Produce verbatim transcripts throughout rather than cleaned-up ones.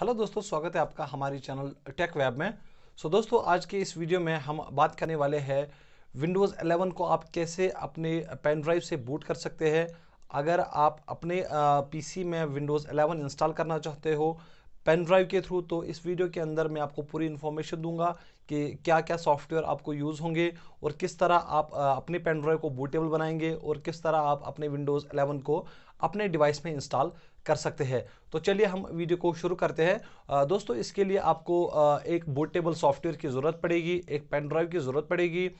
Hello दोस्तों, स्वागत है आपका हमारी चैनल टेक वेब में। सो so दोस्तों, आज के इस वीडियो में हम बात करने वाले हैं विंडोज़ इलेवन को आप कैसे अपने पेन ड्राइव से बूट कर सकते हैं। अगर आप अपने पीसी में विंडोज़ इलेवन इंस्टॉल करना चाहते हो पेन ड्राइव के थ्रू, तो इस वीडियो के अंदर मैं आपको पूरी इन्फॉर्मेशन दूंगा कि क्या क्या सॉफ्टवेयर आपको यूज़ होंगे और किस तरह आप अपने पेन ड्राइव को बूटेबल बनाएंगे और किस तरह आप अपने विंडोज़ इलेवन को अपने डिवाइस में इंस्टॉल कर सकते हैं। तो चलिए हम वीडियो को शुरू करते हैं। दोस्तों, इसके लिए आपको एक बूटेबल सॉफ्टवेयर की ज़रूरत पड़ेगी, एक पेन ड्राइव की ज़रूरत पड़ेगी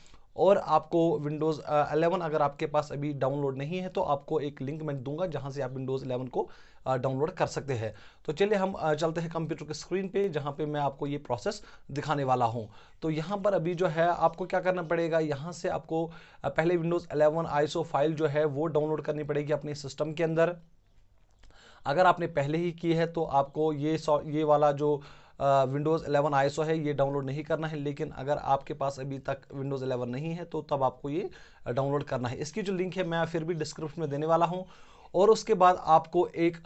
और आपको विंडोज़ इलेवन अगर आपके पास अभी डाउनलोड नहीं है तो आपको एक लिंक मैं दूंगा जहां से आप विंडोज़ इलेवन को डाउनलोड कर सकते हैं। तो चलिए हम चलते हैं कंप्यूटर के स्क्रीन पे जहां पे मैं आपको ये प्रोसेस दिखाने वाला हूं। तो यहां पर अभी जो है आपको क्या करना पड़ेगा, यहां से आपको पहले विंडोज़ इलेवन आईएसओ फाइल जो है वो डाउनलोड करनी पड़ेगी अपने सिस्टम के अंदर। अगर आपने पहले ही की है तो आपको ये ये वाला जो विंडोज़ इलेवन आईएसओ है ये डाउनलोड नहीं करना है, लेकिन अगर आपके पास अभी तक विंडोज़ इलेवन नहीं है तो तब आपको ये डाउनलोड करना है। इसकी जो लिंक है मैं फिर भी डिस्क्रिप्शन में देने वाला हूँ। और उसके बाद आपको एक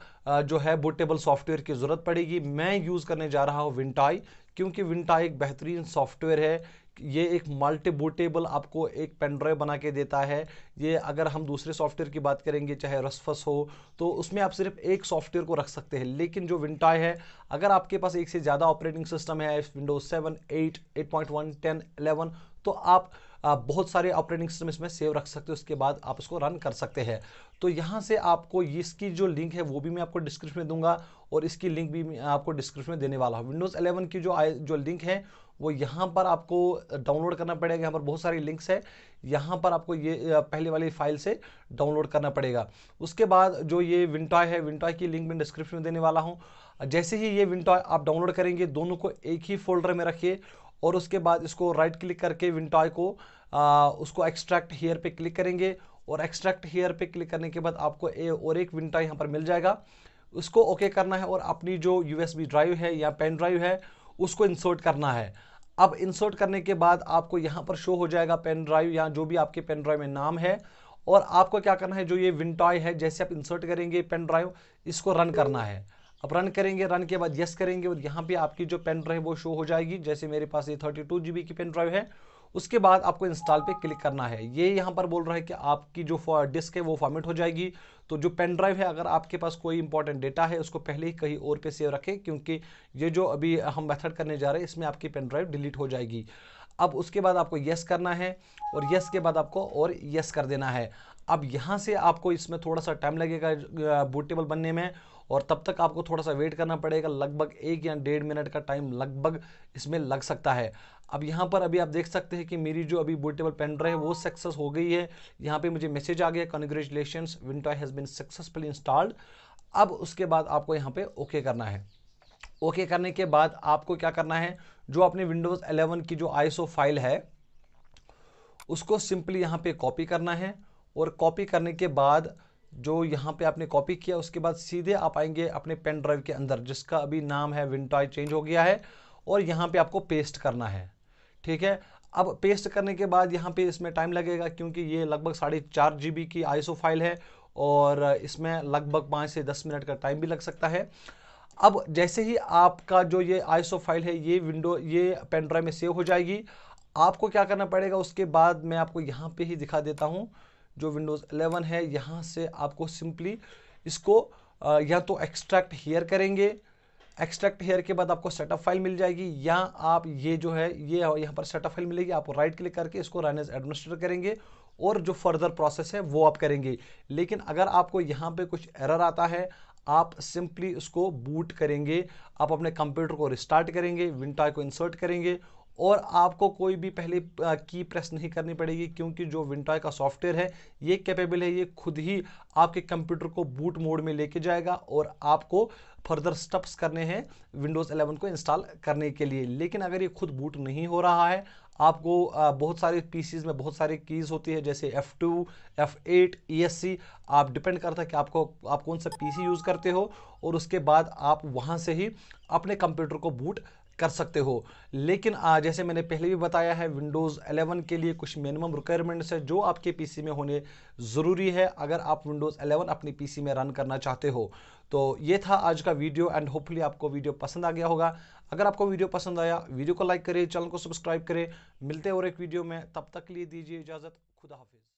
जो है बूटेबल सॉफ्टवेयर की ज़रूरत पड़ेगी। मैं यूज़ करने जा रहा हूँ विंटॉय, क्योंकि विंटॉय एक बेहतरीन सॉफ्टवेयर है। ये एक मल्टी बूटेबल आपको एक पेन ड्राइव बना के देता है। ये अगर हम दूसरे सॉफ्टवेयर की बात करेंगे चाहे रफस हो तो उसमें आप सिर्फ एक सॉफ्टवेयर को रख सकते हैं, लेकिन जो विंटॉय है अगर आपके पास एक से ज़्यादा ऑपरेटिंग सिस्टम है Windows seven, eight, eight point one, ten, eleven, तो आप बहुत सारे ऑपरेटिंग सिस्टम इसमें सेव रख सकते हो। उसके बाद आप उसको रन कर सकते हैं। तो यहाँ से आपको इसकी जो लिंक है वो भी मैं आपको डिस्क्रिप्शन में दूंगा और इसकी लिंक भी मैं आपको डिस्क्रिप्शन में देने वाला हूँ। विंडोज़ इलेवन की जो जो लिंक है वो यहाँ पर आपको डाउनलोड करना पड़ेगा। यहाँ पर बहुत सारी लिंक्स है, यहाँ पर आपको ये पहले वाली फाइल से डाउनलोड करना पड़ेगा। उसके बाद जो ये विंटॉय है, विंटॉय की लिंक मैं डिस्क्रिप्शन में देने वाला हूँ। जैसे ही ये विंटॉय आप डाउनलोड करेंगे दोनों को एक ही फोल्डर में रखिए और उसके बाद इसको राइट क्लिक करके विंटॉय को आ, उसको एक्सट्रैक्ट हियर पे क्लिक करेंगे और एक्सट्रैक्ट हियर पे क्लिक करने के बाद आपको ए, और एक विंटॉय यहाँ पर मिल जाएगा। उसको ओके करना है और अपनी जो यूएसबी ड्राइव है या पेन ड्राइव है उसको इंसर्ट करना है। अब इंसर्ट करने के बाद आपको यहाँ पर शो हो जाएगा पेन ड्राइव या जो भी आपके पेन ड्राइव में नाम है, और आपको क्या करना है जो ये विंटॉय है जैसे आप इंसर्ट करेंगे पेन ड्राइव इसको रन करना है। अब रन करेंगे, रन के बाद यस करेंगे और यहाँ पे आपकी जो पेन ड्राइव वो शो हो जाएगी। जैसे मेरे पास ये थर्टी टू जी बी की पेन ड्राइव है। उसके बाद आपको इंस्टॉल पे क्लिक करना है। ये यहाँ पर बोल रहा है कि आपकी जो डिस्क है वो फॉर्मेट हो जाएगी। तो जो पेन ड्राइव है अगर आपके पास कोई इंपॉर्टेंट डेटा है उसको पहले ही कहीं और पे सेव रखें, क्योंकि ये जो अभी हम मेथड करने जा रहे हैं इसमें आपकी पेन ड्राइव डिलीट हो जाएगी। अब उसके बाद आपको यस करना है और यस के बाद आपको और यस कर देना है। अब यहाँ से आपको इसमें थोड़ा सा टाइम लगेगा बूटेबल बनने में और तब तक आपको थोड़ा सा वेट करना पड़ेगा। लगभग एक या डेढ़ मिनट का टाइम लगभग इसमें लग सकता है। अब यहाँ पर अभी आप देख सकते हैं कि मेरी जो अभी बूटेबल पेन ड्राइव है वो सक्सेस हो गई है। यहाँ पे मुझे मैसेज आ गया, congratulations, विंटॉय has been successfully installed. अब उसके बाद आपको यहाँ पे ओके करना है। ओके करने के बाद आपको क्या करना है, जो अपने विंडोज़ इलेवन की जो आईएसओ फाइल है उसको सिंपली यहाँ पर कॉपी करना है और कॉपी करने के बाद जो यहाँ पे आपने कॉपी किया उसके बाद सीधे आप आएंगे अपने पेन ड्राइव के अंदर जिसका अभी नाम है विंटॉय, चेंज हो गया है, और यहाँ पे आपको पेस्ट करना है। ठीक है, अब पेस्ट करने के बाद यहाँ पे इसमें टाइम लगेगा क्योंकि ये लगभग साढ़े चार जी बी की आईएसओ फाइल है और इसमें लगभग पाँच से दस मिनट का टाइम भी लग सकता है। अब जैसे ही आपका जो ये आईएसओ फाइल है ये विंडो ये पेन ड्राइव में सेव हो जाएगी। आपको क्या करना पड़ेगा, उसके बाद मैं आपको यहाँ पर ही दिखा देता हूँ जो विंडोज़ इलेवन है। यहाँ से आपको सिंपली इसको या तो एक्सट्रैक्ट हियर करेंगे, एक्सट्रैक्ट हियर के बाद आपको सेटअप फाइल मिल जाएगी, या आप ये जो है ये यहाँ पर सेटअप फाइल मिलेगी, आप राइट क्लिक करके इसको रन एज एडमिनिस्ट्रेटर करेंगे और जो फर्दर प्रोसेस है वो आप करेंगे। लेकिन अगर आपको यहाँ पे कुछ एरर आता है आप सिंपली उसको बूट करेंगे, आप अपने कंप्यूटर को रिस्टार्ट करेंगे, विंटॉय को इंसर्ट करेंगे और आपको कोई भी पहले की प्रेस नहीं करनी पड़ेगी, क्योंकि जो विंटॉय का सॉफ्टवेयर है ये कैपेबल है, ये खुद ही आपके कंप्यूटर को बूट मोड में लेके जाएगा और आपको फर्दर स्टेप्स करने हैं विंडोज़ इलेवन को इंस्टॉल करने के लिए। लेकिन अगर ये खुद बूट नहीं हो रहा है, आपको बहुत सारे पीसीज में बहुत सारे कीज़ होती है जैसे F two, F eight, E S C, आप डिपेंड करता है कि आपको आप कौन सा पीसी यूज़ करते हो और उसके बाद आप वहाँ से ही अपने कंप्यूटर को बूट कर सकते हो। लेकिन आ, जैसे मैंने पहले भी बताया है विंडोज़ इलेवन के लिए कुछ मिनिमम रिक्वायरमेंट्स है जो आपके पीसी में होने ज़रूरी है अगर आप विंडोज़ इलेवन अपने पीसी में रन करना चाहते हो। तो ये था आज का वीडियो एंड होपफुली आपको वीडियो पसंद आ गया होगा। अगर आपको वीडियो पसंद आया वीडियो को लाइक करें, चैनल को सब्सक्राइब करें। मिलते हैं और एक वीडियो में, तब तक के लिए दीजिए इजाज़त। खुदा हाफिज़।